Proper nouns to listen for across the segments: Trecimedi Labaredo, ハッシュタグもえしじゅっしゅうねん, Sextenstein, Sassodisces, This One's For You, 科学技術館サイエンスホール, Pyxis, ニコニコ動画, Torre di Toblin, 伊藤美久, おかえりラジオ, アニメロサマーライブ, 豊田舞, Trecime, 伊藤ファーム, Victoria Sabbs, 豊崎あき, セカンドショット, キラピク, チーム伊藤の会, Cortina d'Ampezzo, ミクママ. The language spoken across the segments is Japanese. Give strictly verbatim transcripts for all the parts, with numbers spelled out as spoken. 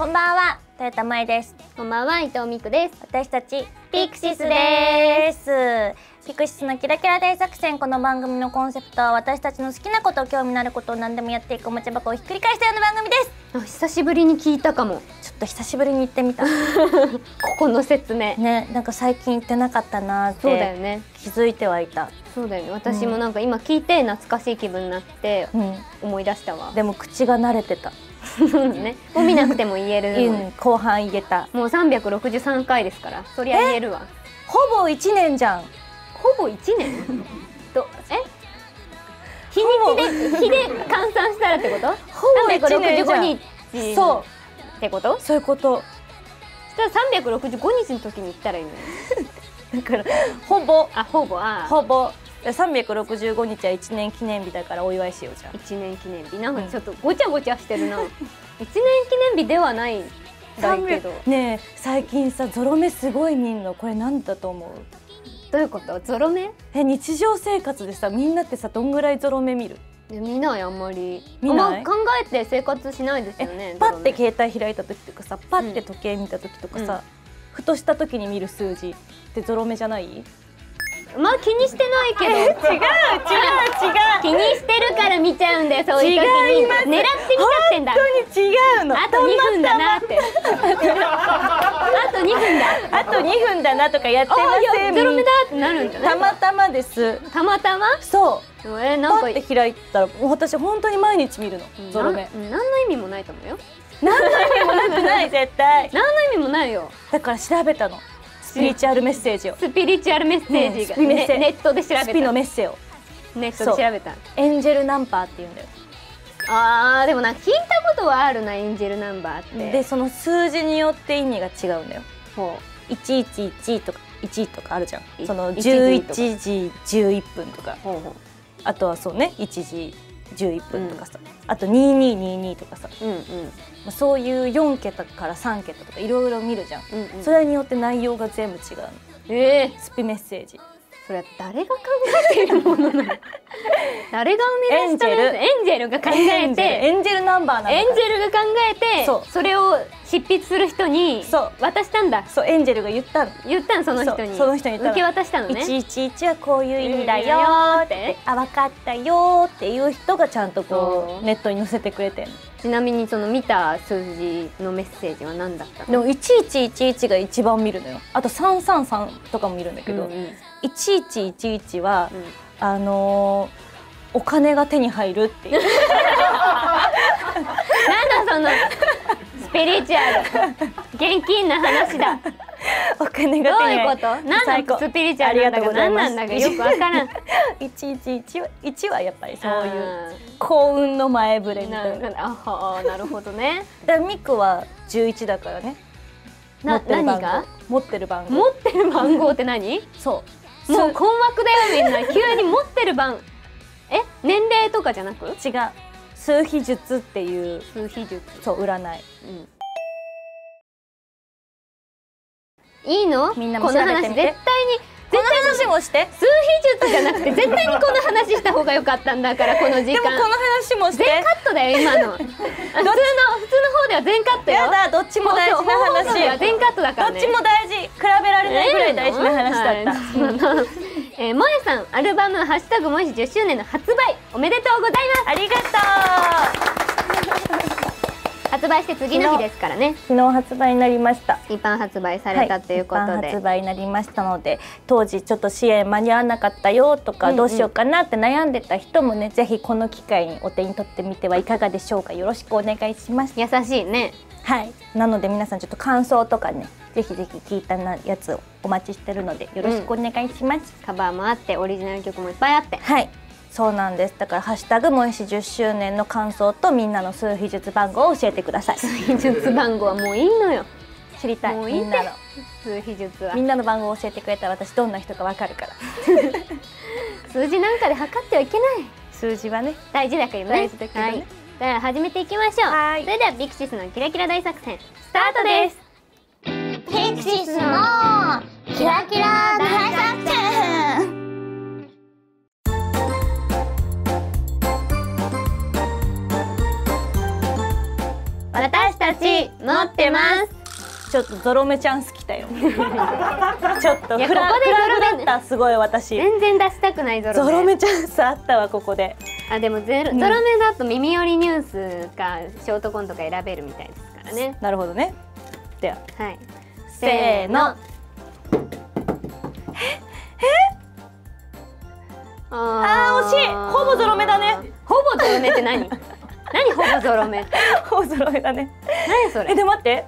こんばんは、豊田舞です。こんばんは、伊藤美久です。私たちPyxisです。Pyxisのキラキラ大作戦。この番組のコンセプトは、私たちの好きなこと、興味のあることを何でもやっていくおもちゃ箱をひっくり返したような番組です。あ、久しぶりに聞いたかも。ちょっと久しぶりに言ってみた。ここの説明。ね、なんか最近言ってなかったなーって。そうだよね。気づいてはいた。そうだよね。私もなんか今聞いて懐かしい気分になって思い出したわ。うん、でも口が慣れてた。ね、もう見なくても言えるもん、うん、後半言えた。もうさんびゃくろくじゅうさんかいですから、そりゃ言えるわ。ほぼいちねんじゃん。ほぼいちねんとえ日にちで日で換算したらってことほぼさんびゃくろくじゅうごにちそうってことそういうこと。そしたらさんびゃくろくじゅうごにちの時に言ったらいいのよ。だからほぼあほぼあほぼさんびゃくろくじゅうごにちはいちねん記念日だからお祝いしようじゃん。いちねん記念日なんかちょっとごちゃごちゃしてるな。いちねん記念日ではないんだけどねえ、最近さゾロ目すごい見んの。これなんだと思う？どういうこと？ゾロ目？え、日常生活でさ、みんなってさどんぐらいゾロ目見る？見ない、あんまり見ない。考えて生活しないですよね。パッて携帯開いた時とかさ、パッて時計見た時とかさ、ふとした時に見る数字ってゾロ目じゃない？まあ気にしてないけど。違う違う違う。気にしてるから見ちゃうんだよ、そういう時に。狙って見ちゃってんだ。本当に違うの。あとにふんだなって。あとにふんだ。あとにふんだなとかやってません。ゾロ目だってなるんじゃない？たまたまです。たまたま？そう。え、なんかパッて開いたら、私本当に毎日見るの。ゾロ目。何の意味もないと思うよ。何の意味もなくない絶対。何の意味もないよ。だから調べたの。スピリチュアルメッセージをスピリチュアルメッセージがネットで調べた。スピのメッセをネットで調べた。エンジェルナンバーって言うんだよ。あー、でもなんか聞いたことはあるな、エンジェルナンバーって。でその数字によって意味が違うんだよ。ほう、いちいちいちとかいちとかあるじゃん。そのじゅういちじじゅういっぷんとか、あとはそうねいちじじゅういっぷんとかさ、あとにじゅうにじにじゅうにとかさ、そういうよんけたからさんけたとかいろいろ見るじゃん。それによって内容が全部違うの。ええ、スピメッセージ。それは誰が考えているものなの？誰が生み出したの？エンジェルが考えて、エンジェルナンバーなの。エンジェルが考えて、それを執筆する人に渡したんだ。そう、エンジェルが言ったの。言ったの、その人に。その人に受け渡したのね。いちいちいちはこういう意味だよーって、あ、分かったよーっていう人がちゃんとこうネットに載せてくれてるの。ちなみにその見た数字のメッセージは何だったの？でもいちいちいちいちが一番見るのよ。あとさんさんさんとかも見るんだけど、うんうん、いちいちいちいちは、うん、あのー、お金が手に入るっていう。なんだそのスピリチュアル。現金な話だ。お金が手に入る。どういうこと？なんだスピリチュアルなんだか何なんだかよくわからん。いちいちいちはやっぱりそういう幸運の前触れみたいな。ああ、なるほどね。だからミクはじゅういちだからね。何が？持ってる番号。持ってる番号って何？そう。もう困惑だよみんな。急に持ってる番。え、年齢とかじゃなく？違う。数秘術っていう。数秘術。そう、占い。うん。いいの？みんなも調べてみて。この話絶対に。この話もして。数秘術じゃなくて絶対にこの話した方が良かったんだから、この時間。でもこの話もして。全カットだよ今の。普通の普通の方では全カットよ。やだ、どっちも大事な話。全カットだからね。どっちも大事。比べられないぐらい大事な話だった。え、もえさん、アルバムハッシュタグもえしじゅっしゅうねんの発売おめでとうございます。ありがとう。発売して次の日ですからね。昨日発売になりました。一般発売されたということで、はい、一般発売になりましたので、当時ちょっと支援間に合わなかったよとか、うん、うん、どうしようかなって悩んでた人もね、ぜひこの機会にお手に取ってみてはいかがでしょうか。よろしくお願いします。優しいね。はい。なので皆さんちょっと感想とかね、ぜひぜひ聞いたやつをお待ちしてるのでよろしくお願いします。うん、カバーもあってオリジナル曲もいっぱいあって。はい。そうなんです。だからハッシュタグもえしじゅっしゅうねんの感想とみんなの数秘術番号を教えてください。数秘術番号はもういいのよ。知りたい。もういい。みんなの数秘術はみんなの番号を教えてくれたら私どんな人かわかるから。数字なんかで測ってはいけない。数字はね大事だけどね。大事だけどね。では始めていきましょう。はい。それではPyxisのキラキラ大作戦スタートです。Pyxisのキラキラ大作戦。私たちはい、持ってます。ちょっとゾロ目ちゃん好きだよ。ちょっとフラグだった、すごい私。全然出したくないゾロ目。ゾロ目チャンスあったわここで。あ、でもゾロ目だと耳寄りニュースかショートコントか選べるみたいですからね。なるほどね。では、はい。せーの。あー惜しい。ほぼゾロ目だね。ほぼゾロ目って何？何ほぼゾロ目って。ほぼゾロ目だね。何それ。え、でも待って。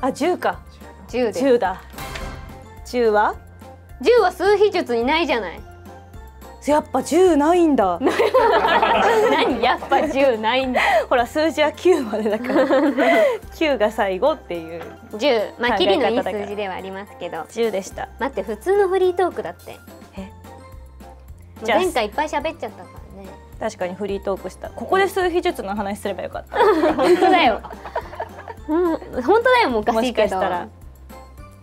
あ、十か。十で。十だ。十は？十は数秘術にないじゃない。やっぱ十ないんだ。何やっぱ十ないんだ。ほら数字は九までだから。九が最後っていう。十。まあキリのいい数字ではありますけど。十でした。待って普通のフリートークだって。前回いっぱい喋っちゃったからね。確かにフリートークした。ここで数秘術の話すればよかった。本当だよ。本当だよ、もうおかしいけど。もしかしたら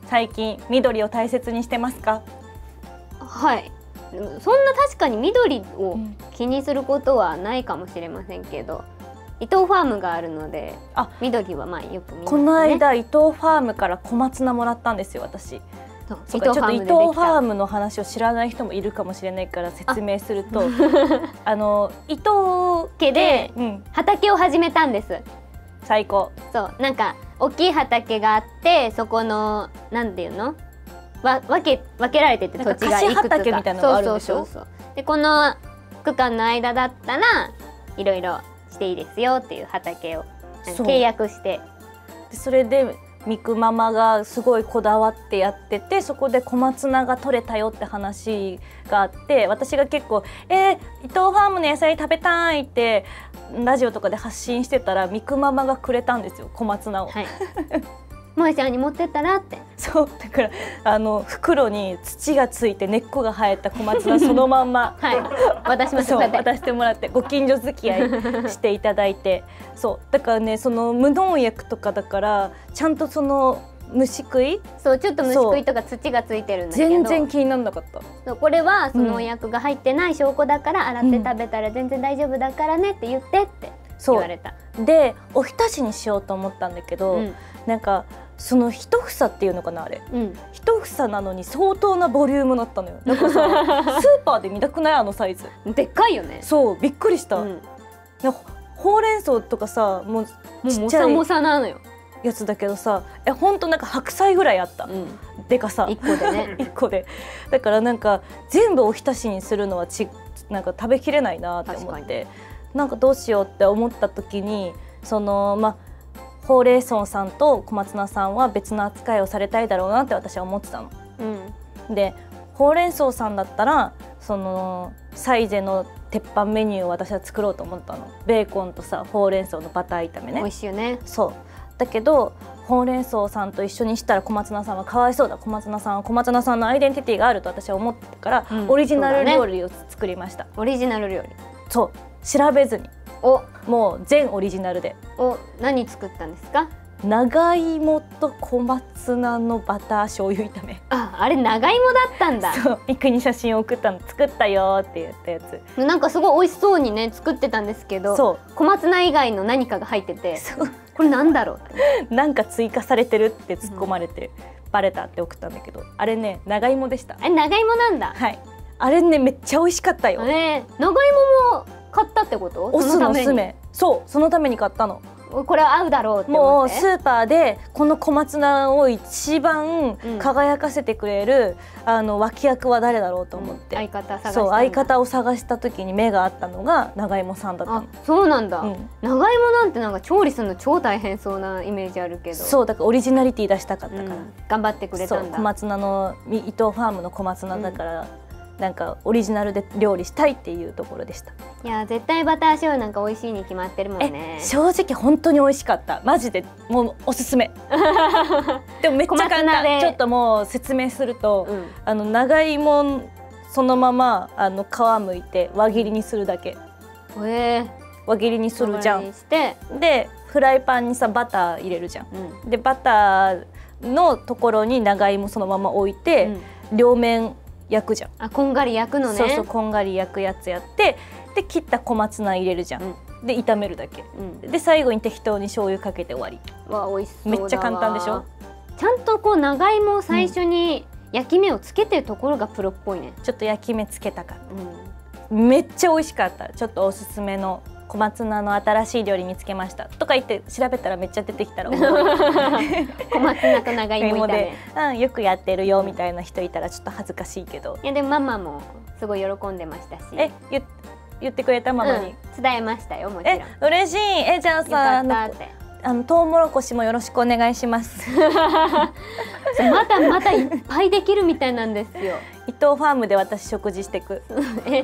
最近緑を大切にしてますか？はい。そんな確かに緑を気にすることはないかもしれませんけど、伊藤ファームがあるので、あ、緑はまあよく見ますね。この間伊藤ファームから小松菜もらったんですよ、私。ちょっと伊藤ファームの話を知らない人もいるかもしれないから説明すると、あの伊藤家で畑を始めたんです。最高。そう、なんか大きい畑があって、そこのなんていうの、わ分け分けられてて、土地がいくつか。畑みたいなのがあるでしょ。そうそうそうそう。でこの区間の間だったらいろいろしていいですよっていう畑を契約して。でそれで。ミクママがすごいこだわってやってて、そこで小松菜が取れたよって話があって、私が結構「えー、伊藤ファームの野菜食べたい」ってラジオとかで発信してたら、ミクママがくれたんですよ、小松菜を。はい、萌ちゃんに持ってったらって。そうだから、あの袋に土がついて根っこが生えた小松菜そのまんま、はい、渡しました。渡してもらって、ご近所付き合いしていただいて。そうだからね、その無農薬とかだからちゃんとその虫食い、そうちょっと虫食いとか土がついてるんだけど、全然気にならなかった。これはその農薬が入ってない証拠だから、洗って食べたら全然大丈夫だからねって言ってって言われた。でおひたしにしようと思ったんだけど、うん、なんかその一房っていうのかな、あれ、うん、一房なのに相当なボリュームだったのよ。だからさスーパーで見たくない、あのサイズ。でっかいよね。そうびっくりした、うん、ほうれん草とかさ、もうもさもさなのよやつだけどさ、えほんとなんか白菜ぐらいあった、うん、でかさいっこでね。いっこでだからなんか全部おひたしにするのはちなんか食べきれないなって思って、なんかどうしようって思った時に、そのまあほうれいそうさんと小松菜さんは別の扱いをされたいだろうなって私は思ってたの。うん、でほうれん草さんだったら、そのサイゼの鉄板メニューを私は作ろうと思ったの。ベーコンとさほうれん草のバター炒めね。美味しいよね。そうだけどほうれん草さんと一緒にしたら小松菜さんはかわいそうだ、小松菜さんは小松菜さんのアイデンティティがあると私は思ってたから、うん、オリジナル料理を作りました。オリジナル料理。そう調べずに。お、もう全オリジナルで。お、何作ったんですか？長芋と小松菜のバター醤油炒め。あ、あれ長芋だったんだ。そう、ミクに写真を送ったの、作ったよって言ったやつ。なんかすごい美味しそうにね、作ってたんですけど。そう。小松菜以外の何かが入ってて。そう。これなんだろうって。なんか追加されてるって突っ込まれて、うん、バレたって送ったんだけど、あれね、長芋でした。え、長芋なんだ。はい。あれね、めっちゃ美味しかったよ。ね、長芋も。買ったってこと？オスのスメ。そう、そのために買ったの。これは合うだろうって思って。もうスーパーでこの小松菜を一番輝かせてくれる、うん、あの脇役は誰だろうと思って、うん、相方探した。そう、相方を探した時に目があったのが長芋さんだったの。そうなんだ、うん、長芋なんてなんか調理するの超大変そうなイメージあるけど。そうだからオリジナリティ出したかったから、うん、頑張ってくれたんだ。そう、小松菜の伊藤ファームの小松菜だから、うん、なんかオリジナルで料理したいっていうところでした。いや絶対バター醤油なんか美味しいに決まってるもんね。正直本当に美味しかった。マジでもうおすすめ。でもめっちゃ簡単。ちょっともう説明すると、うん、あの長芋そのままあの皮むいて輪切りにするだけ。えー、輪切りにするじゃん。でフライパンにさバター入れるじゃん。うん、でバターのところに長芋そのまま置いて、うん、両面焼くじゃん。あ、こんがり焼くのね。そうそう、こんがり焼くやつやって、で切った小松菜入れるじゃん。で炒めるだけ、うん、で最後に適当に醤油かけて終わり。わー、美味しそうだわ。めっちゃ簡単でしょ。ちゃんとこう長芋を最初に焼き目をつけてるところがプロっぽいね。ちょっと焼き目つけたかった、うん、めっちゃ美味しかった。ちょっとおすすめの小松菜の新しい料理見つけましたとか言って調べたらめっちゃ出てきたら小松菜と長芋炒め、うん、よくやってるよみたいな人いたらちょっと恥ずかしいけど、いやでもママもすごい喜んでましたし。え、言言ってくれたママに、うん、伝えましたよもちろん。え、嬉しい。え、じゃあさ、あのトウモロコシもよろしくお願いしますまだまだいっぱいできるみたいなんですよ伊藤ファームで私食事してくえ、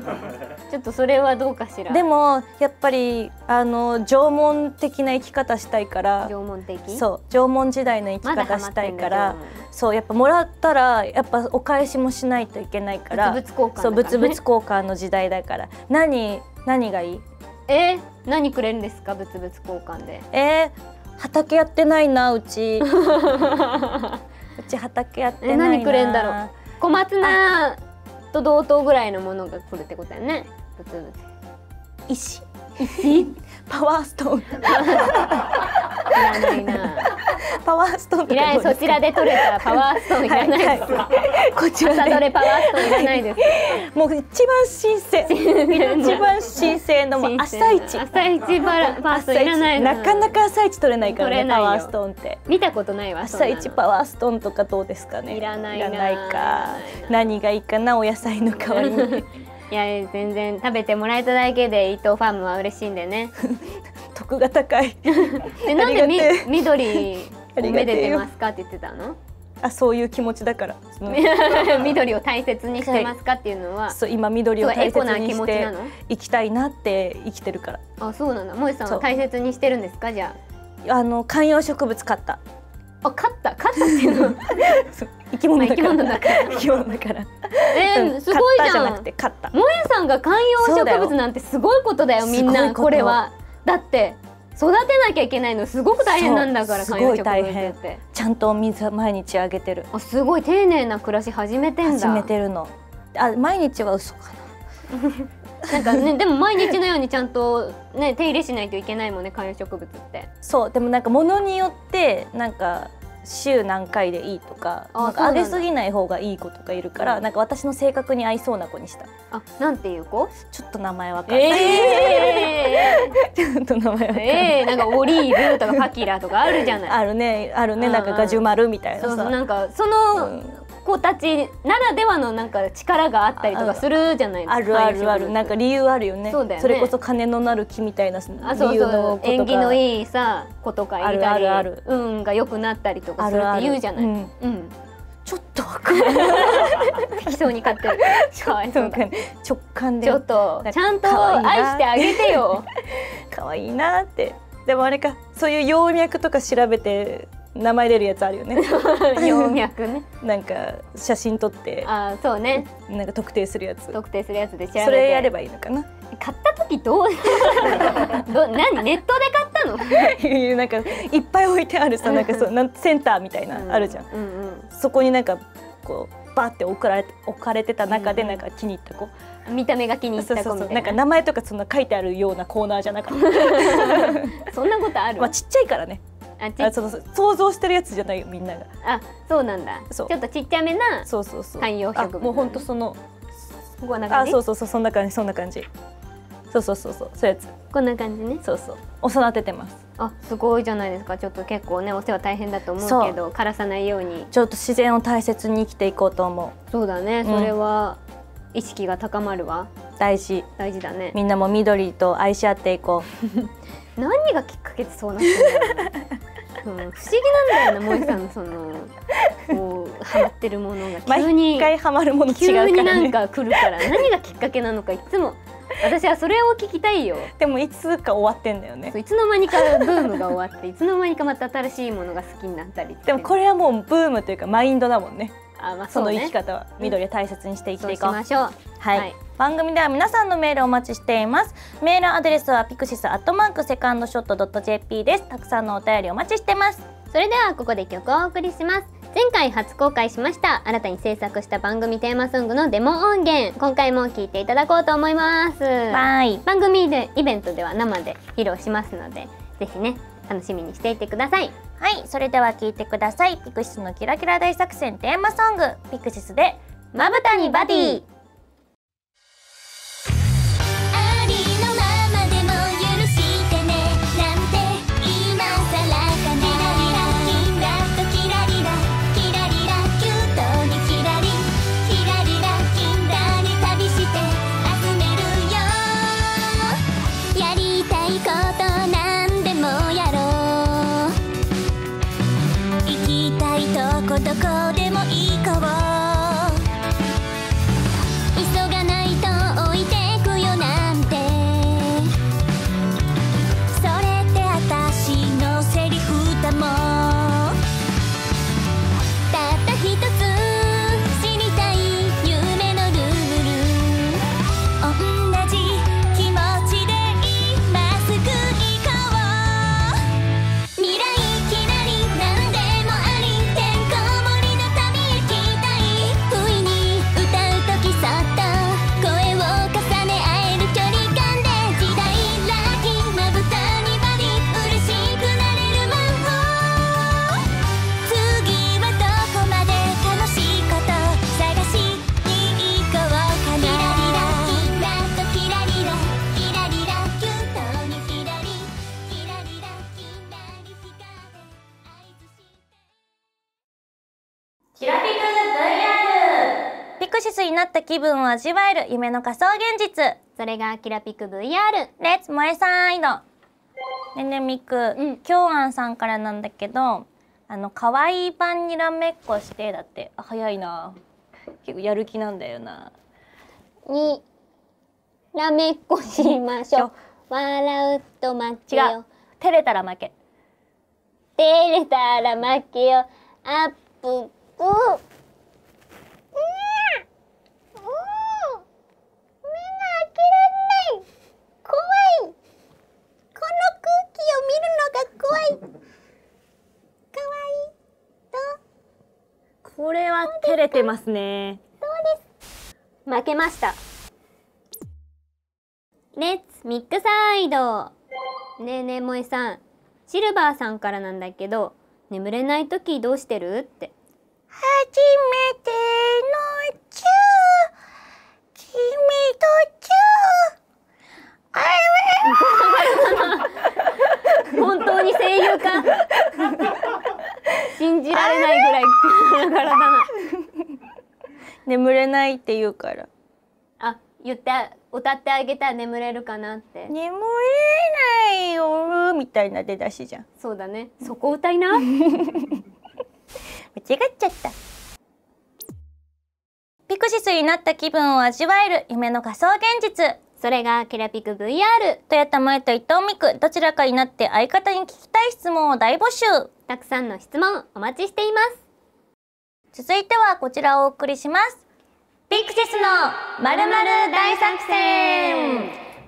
ちょっとそれはどうかしら。でもやっぱりあの縄文的な生き方したいから。縄文的？そう、縄文時代の生き方したいから、そうやっぱもらったらやっぱお返しもしないといけないから、物々交換、そう物々交換の時代だから何何がいい？えー、何くれるんですか物々交換で。えー、畑やってないなうちうち畑やってないな。何くれるんだろう。小松菜と同等ぐらいのものが来るってことだよね。物々石石パワーストーンいらないな。パワーストーンとかどうですか？いらない。そちらで取れたパワーストーンいらないですか？こちらで朝どれパワーストーンいらないです。もう一番新鮮一番新鮮の朝一朝一パワーストーンいらない。なかなか朝一取れないからねパワーストーンって。見たことないわ。朝一パワーストーンとかどうですかね。いらないか。何がいいかなお野菜の代わりに。いや全然食べてもらえただけで伊藤ファームは嬉しいんでね得が高いえ、なんでみ緑をめでてますかって言ってたの？あ、そういう気持ちだから緑を大切にしてますかっていうのは、はい、そう今緑を大切にして生きたいなって生きてるから。あ、そうなんだ。萌さんは大切にしてるんですか？じゃあ、あの観葉植物買った。あ、買った買ったっていうの生き物だから生き物だから。え、すごいじゃん。萌さんが観葉植物なんてすごいことだよみんな。これはだって育てなきゃいけないのすごく大変なんだから。観葉植物ってちゃんとお水毎日あげてる。あ、すごい丁寧な暮らし始めてんだ。始めてるの。あ、毎日は嘘かななんかね、でも毎日のようにちゃんとね手入れしないといけないもんね観葉植物って。そう、でもなんか物によってなんか週何回でいいとか、なんかあげすぎない方がいい子とかいるから、うん、なんか私の性格に合いそうな子にした。あ、なんていう子？ちょっと名前わかんない。えー、ちょっと名前わかんない。えー、なんかオリーブとかパキラとかあるじゃない。あるね、あるね、なんかガジュマルみたいなさ。そうそう、なんかその。うん、子たちならではのなんか力があったりとかするじゃないですか。あるあるある、なんか理由あるよね。そうだよね。それこそ金のなる木みたいな理由のことが、縁起のいいさ子とかいたり、運が良くなったりとかするって言うじゃない。うん、ちょっとわかんない適当に買ってる。かわいそうだ。直感でちょっとちゃんと愛してあげてよ。可愛いなって。でもあれか、そういう葉脈とか調べて名前出るやつあるよね。葉脈ね。なんか写真撮って、あ、そうね。なんか特定するやつ。特定するやつで調べて。それやればいいのかな。買った時どう？ど、何？ネットで買ったの？いうなんかいっぱい置いてあるさ、なんかそうなんセンターみたいなあるじゃん。そこになんかこうバーって送られ置かれてた中でなんか気に入った子。見た目が気に入った子みたいな。なんか名前とかそんな書いてあるようなコーナーじゃなかった。そんなことある？まあちっちゃいからね。あ、その想像してるやつじゃないよみんなが。あ、そうなんだ。ちょっとちっちゃめな観葉植物。もう本当そのこんな感じ。あ、そうそうそう、そんな感じそんな感じ。そうそうそうそう、そういうやつ。こんな感じね。そうそう。お育ててます。あ、すごいじゃないですか。ちょっと結構ねお世話大変だと思うけど、枯らさないように。ちょっと自然を大切に生きていこうと思う。そうだね。それは意識が高まるわ。大事。大事だね。みんなも緑と愛し合っていこう。何がきっかけでそうなってるの？うん、不思議なんだよな、萌さんのそのこうハマってるものが急に毎回ハマるもの違うからね。急になんか来るから何がきっかけなのかいつも私はそれを聞きたいよ。でもいつか終わってんだよね。いつの間にかブームが終わっていつの間にかまた新しいものが好きになったり。でもこれはもうブームというかマインドだもんね。あ、まあそうね。その生き方は緑を大切にして生きていこう。そうしましょう。はい。はい、番組では皆さんのメールをお待ちしています。メールアドレスはピクシスアットマークセカンドショットドットジェーピーです。たくさんのお便りお待ちしてます。それではここで曲をお送りします。前回初公開しました新たに制作した番組テーマソングのデモ音源、今回も聴いていただこうと思います。バイ。番組でイベントでは生で披露しますので、ぜひね楽しみにしていてください。はい、それでは聴いてください。Pyxisのキラキラ大作戦テーマソング、Pyxisでまぶたにバディ。どこでも行こう。急がないと置いてくよなんて。それってあたしのセリフだもん。たった一つ知りたい夢のルール。同じ気持ちで今すぐ行こう。未来Pyxisになった気分を味わえる夢の仮想現実、それがキラピク ブイアール レッツ萌えサイド。ねねみく、うん、きょうあんさんからなんだけど、あの可愛い版にらめっこしてだって。あ、早いな。結構やる気なんだよな。にらめっこしましょう。笑うと負けよ。違う、照れたら負け。照れたら負けよ。アッププこれは照れてますね。そうです。負けました。レッツミックサイド。ねえねえ萌えさん、シルバーさんからなんだけど、眠れないときどうしてるって。初めてのチュー、君とチュー、あれ本当に声優か。信じられないぐらい体な。眠れないって言うから。あ、言って歌ってあげたら眠れるかなって。眠れないよみたいな出だしじゃん。そうだね。そこ歌いな。間違っちゃった。Pyxisになった気分を味わえる夢の仮想現実。それがキラピク ブイアール。豊田萌と伊藤美久、どちらかになって相方に聞きたい質問を大募集。たくさんの質問お待ちしています。続いてはこちらをお送りします。Pyxisのまるまる大作戦。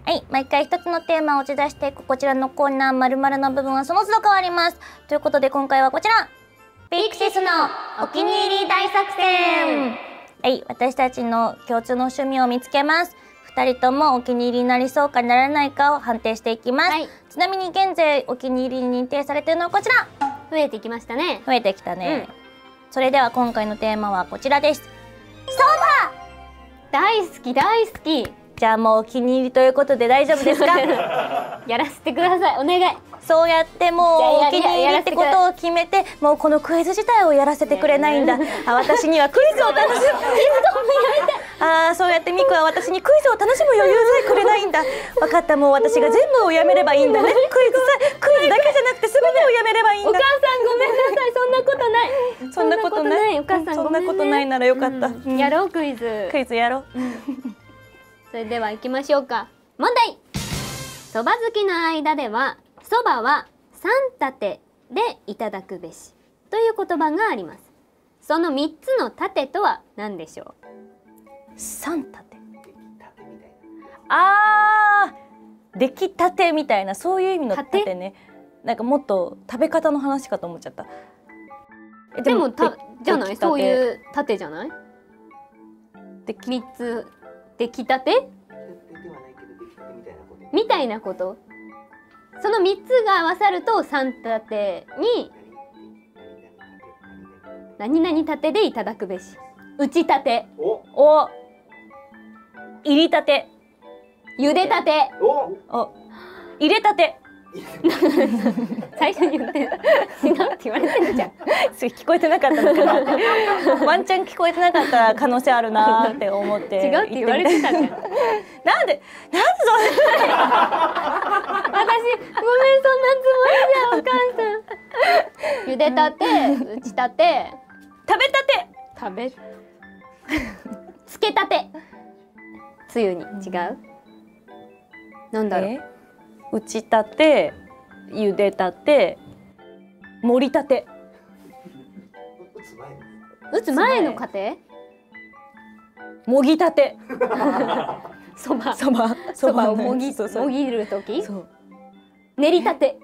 はい、毎回一つのテーマを打ち出していくこちらのコーナー、まるまるの部分はその都度変わります。ということで今回はこちら。Pyxisのお気に入り大作戦。はい、私たちの共通の趣味を見つけます。ふたりともお気に入りになりそうかならないかを判定していきます、はい、ちなみに現在お気に入りに認定されているのはこちら。増えてきましたね。増えてきたね、うん、それでは今回のテーマはこちらです。ソファ大好き大好き。じゃあもうお気に入りということで大丈夫ですか？やらせてください、お願い。そうやってもうお気に入りってことを決めて、もうこのクイズ自体をやらせてくれないんだ。あ、私にはクイズを楽しむああ、そうやってミクは私にクイズを楽しむ余裕さえくれないんだ。分かった、もう私が全部をやめればいいんだね。クイズさ、クイズだけじゃなくて全てをやめればいいんだ。お母さんごめんなさい、そんなことない、そんなことない、お母さんごめんね。そんなことないならよかった、うん、やろうクイズ、クイズやろうそれでは行きましょうか。問題。そば好きの間ではそばは三立てでいただくべしという言葉があります。その三つの立てとは何でしょう？三立て。ああ、出来立てみたいな、そういう意味の立てね。なんかもっと食べ方の話かと思っちゃった。えでもたじゃないそういう縦じゃない？でみっつ出来たて？みたいなこと。そのみっつが合わさるとさんたてに何々たてでいただくべし。打ちたて。お。入りたて。茹でたて。お。お。入れたて。最初に言って違うって言われてるじゃん。それ聞こえてなかったのかな。ワンちゃん聞こえてなかった可能性あるなって思って。違うって言われてたじゃん。なんでなんでそれ。私ごめんそんなつもりじゃんお母さん。茹でたて、打ちたて、食べたて、食べつけたて、つゆに違う。なんだろう。打ちたて、茹でたて、盛りたて。打つ前の過程？もぎたて。そば。そば。そばをもぎ、もぎる時。練りたて。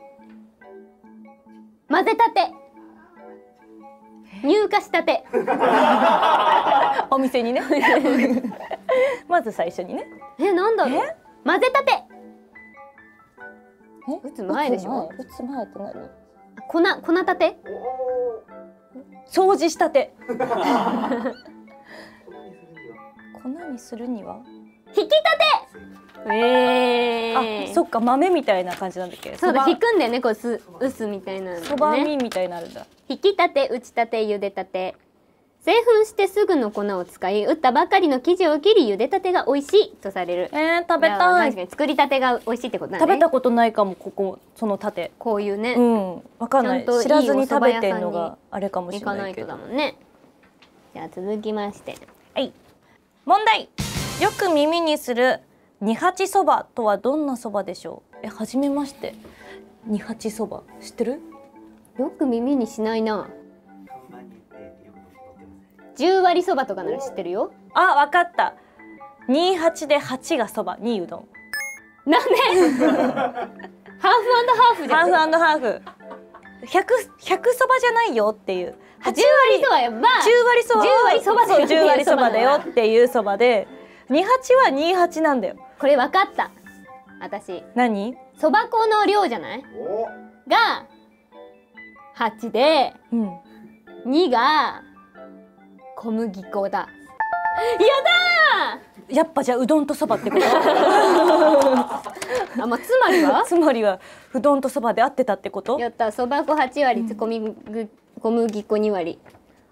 混ぜたて。入荷したて。お店にね。まず最初にね。え、なんだろう。混ぜたて。打つ前でしょ。打つ前ってなる。粉、粉立て。掃除したて。粉にするには。引きたて。ええ。あ、そっか、豆みたいな感じなんだっけ。そうだ、引くんだよね、こうす、うすみたいな。そばみみたいになるんだ。引きたて、打ちたて、茹でたて。製粉してすぐの粉を使い、打ったばかりの生地を切り、茹でたてが美味しいとされる。えー、食べたい。確かに作りたてが美味しいってことだね。食べたことないかも、ここ、そのたて。こういうね。うん、わかんない。知らずに食べてんのがあれかもしれないけど。行かないとだもんね。じゃあ、続きまして。はい。問題。よく耳にする二八そばとはどんなそばでしょう。え、はじめまして。二八そば、知ってる？よく耳にしないな。十割そばとかなら知ってるよ。あ、わかった。二八で八がそば、二うどん。なんで？ハーフ&ハーフじゃん。ハーフ&ハーフ。百百そばじゃないよっていう。十割そばやば。十割そば。十割そばそう十割そばだよっていうそばで、二八は二八なんだよ。これわかった。私。何？そば粉の量じゃない？が八で、二が小麦粉だ。やだー。やっぱじゃあうどんとそばってこと。あ、まあ、つまりは。つまりはうどんとそばで合ってたってこと。やった。そば粉八割、小麦小麦粉二割。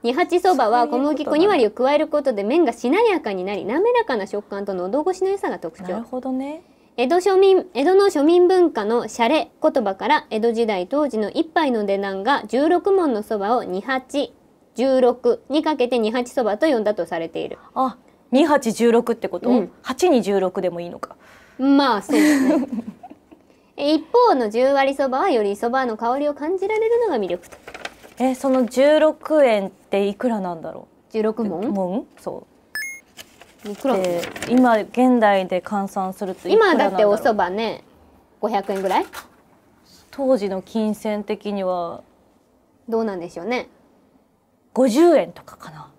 二八そばは小麦粉二割を加えることで麺がしなやかになり、滑らかな食感と喉越しの良さが特徴。なるほどね。江戸庶民、江戸の庶民文化のシャレ言葉から、江戸時代当時の一杯の値段が十六文のそばを二八。じゅうろくにかけて二八そばと呼んだとされている。あ、二八十六ってこと？うん、はちに十六でもいいのか。まあそうですね。一方の十割そばはよりそばの香りを感じられるのが魅力と。え、その十六円っていくらなんだろう？十六文？文？そう。いくら？で、今現代で換算するといくらなんだろう？今だっておそばね、五百円ぐらい？当時の金銭的にはどうなんでしょうね。ごじゅうえんとかかな。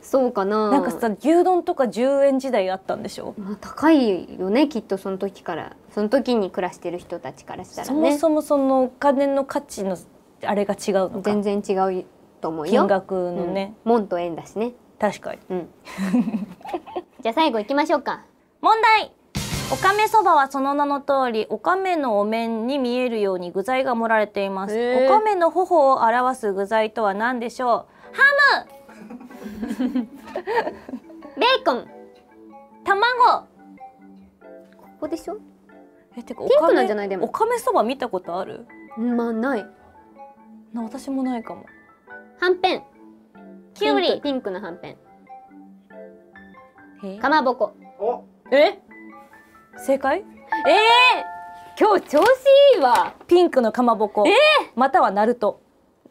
そうかな。なんかさ、牛丼とかじゅうえん時代あったんでしょ。まあ高いよね、きっとその時からその時に暮らしてる人たちからしたらね。そもそもそのお金の価値のあれが違うのか。全然違うと思うよ。金額のね、うん、門と円だしね。確かに。うん、じゃあ最後行きましょうか。問題。おかめそばはその名の通り、おかめのお面に見えるように具材が盛られています。おかめの頬を表す具材とは何でしょう？ハム。ベーコン。卵。ここでしょ？え、てか、ピンクなんじゃないでも。おかめそば見たことある？まあ、ない。な、私もないかも。はんぺん。きゅうり。ピンクのはんぺん。かまぼこ。え？正解？ええー、今日調子いいわ。ピンクのかまぼこ、えー、またはナルト。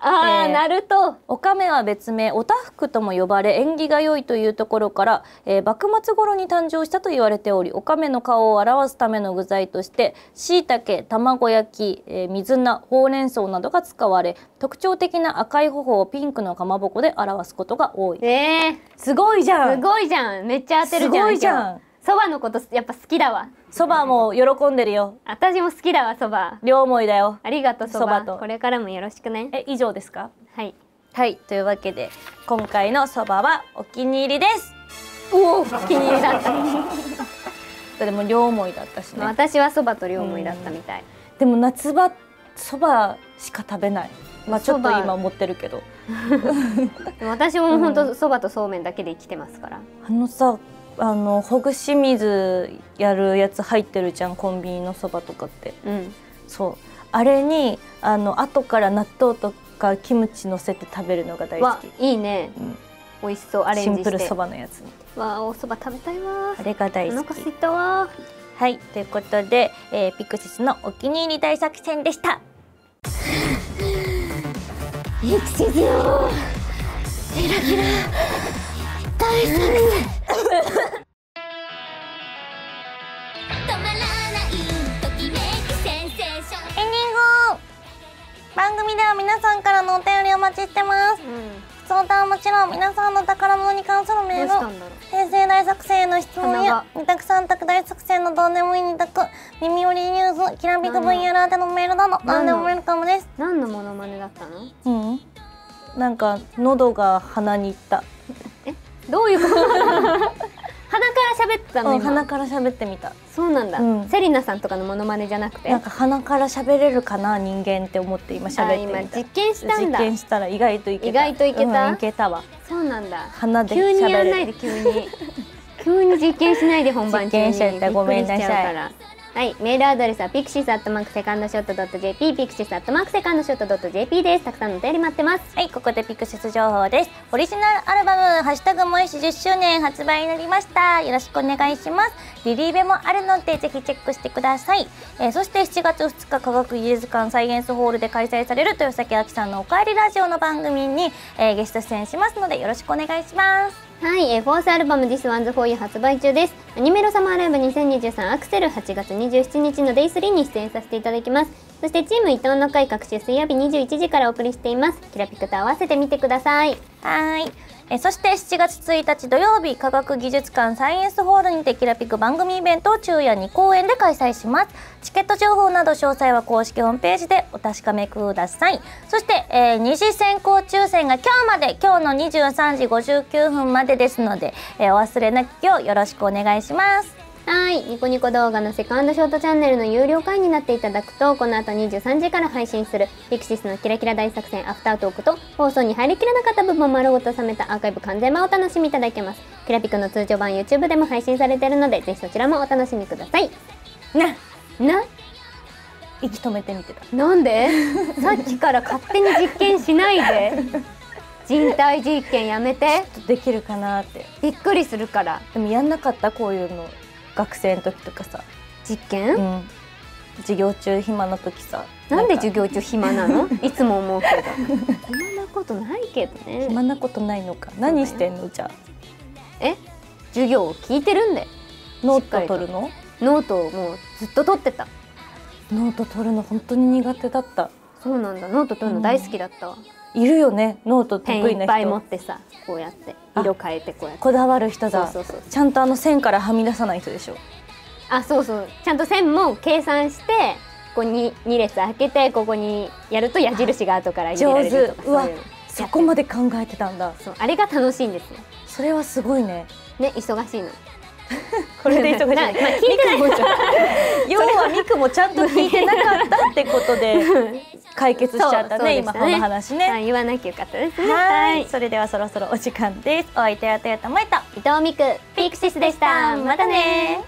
あー、なるとおかめは別名おたふくとも呼ばれ、縁起が良いというところから、えー、幕末頃に誕生したと言われており、おかめの顔を表すための具材としてしいたけ、卵焼き、えー、水菜、ほうれん草などが使われ、特徴的な赤い頬をピンクのかまぼこで表すことが多い。えー、すごいじゃん、すごいじゃん、めっちゃ当てるじゃん。すごいじゃん。そばのことやっぱ好きだわ。そばも喜んでるよ。私も好きだわ、そば。両思いだよ。ありがとう、そばと。これからもよろしくね。え、以上ですか？はい。はい、というわけで、今回のそばはお気に入りです。おお、お気に入りだった。でも両思いだったしね。私はそばと両思いだったみたい。でも夏場、そばしか食べない。まあ、ちょっと今持ってるけど。私も本当そばとそうめんだけで生きてますから。あのさ。あのほぐし水やるやつ入ってるじゃん、コンビニのそばとかって、うん、そう、あれにあの後から納豆とかキムチのせて食べるのが大好き。いいね、うん、美味しそう。アレンジしてシンプルそばのやつに。わー、おそば食べたいわー。あれが大好き。お腹すいたわー。はい、ということで、えー、ピクシスのお気に入り大作戦でした。ピクシスよー、キラキラ大作戦。番組では皆さんからのお便りをお待ちしてます、うん、相談はもちろん、皆さんの宝物に関するメール、平成大作戦への質問や二択三択大作戦のどうでもいい二択、耳寄りニュース、きらびく ブイアール 宛てのメールなど何でもウェルカムです。何のモノマネだったの？うん、なんか喉が鼻にいった。え、どういうこと？鼻から喋ってたの、うん、鼻から喋ってみた。そうなんだ、うん、セリナさんとかのモノマネじゃなくて、なんか鼻から喋れるかな人間って思って今喋ってみた。今実験したんだ。実験したら意外といけた。意外といけた、うん、いけたわ。そうなんだ。鼻で喋れる。急にやんないで、急に急に実験しないで、本番中に実験しちゃった。ごめんなさい。はい、メールアドレスは ピクシス アットマーク セカンドショット ドット ジェーピー ピクシス アットマーク セカンドショット ドット ジェーピー です。たくさんのお便り待ってます。はい、ここでピクシス情報です。オリジナルアルバム「ハッシュタグもえしじゅっしゅうねん」発売になりました。よろしくお願いします。リリーベもあるのでぜひチェックしてください、えー、そしてしちがつふつか科学技術館サイエンスホールで開催される豊崎あきさんの「おかえりラジオ」の番組に、えー、ゲスト出演しますのでよろしくお願いします。はい、えー、フォースアルバム This One's For You 発売中です。アニメロサマーライブにせんにじゅうさんアクセルはちがつにじゅうしちにちの デイスリー に出演させていただきます。そしてチーム伊藤の会各週水曜日にじゅういちじからお送りしています。キラピクと合わせてみてください。はい。えー、そしてしちがつついたち土曜日、科学技術館サイエンスホールにてキラピク番組イベントを昼夜にこうえんで開催します。チケット情報など詳細は公式ホームページでお確かめください。そして、えー、二次選考抽選が今日まで、今日のにじゅうさんじごじゅうきゅうふんまでですので、えー、お忘れなきをよろしくお願いします。はい、ニコニコ動画のセカンドショートチャンネルの有料会員になっていただくと、この後にじゅうさんじから配信するピクシスのキラキラ大作戦アフタートークと、放送に入りきらなかった部分を丸ごと収めたアーカイブ完全版をお楽しみいただけます。キラピクの通常版 ユーチューブ でも配信されているので、ぜひそちらもお楽しみください。な、な、息止めてみてた。なんで？さっきから勝手に実験しないで。人体実験やめて。ちょっとできるかなって。びっくりするから。でもやんなかったこういうの。学生の時とかさ、実験、うん、授業中暇な時さ、なんで授業中暇なの？いつも思うけど暇なことないけどね。暇なことないのか。何してんのじゃあ。え、授業を聞いてるんで。ノート取るの？ノートをもうずっと取ってた。ノート取るの本当に苦手だった。そうなんだ。ノート取るの大好きだったわ、うん、いるよね、ノート得意な人。ペンいっぱい持ってさ、こうやって色変えてこうやってこだわる人だ。ちゃんとあの線からはみ出さない人でしょ。あ、そうそう、ちゃんと線も計算してここににれつ開けて、ここにやると矢印が後から入れられるとか。上手。うわ、そこまで考えてたんだ。そう、あれが楽しいんですよ。それはすごいね。ね、忙しいの。これで忙しい。まあ聞いてない。要はミクもちゃんと聞いてなかったってことで解決しちゃったね、今この話ね。言わなきゃよかったですね。はい。それではそろそろお時間です。お相手はとよたまえと伊藤ミク、ピクシスでした。またね。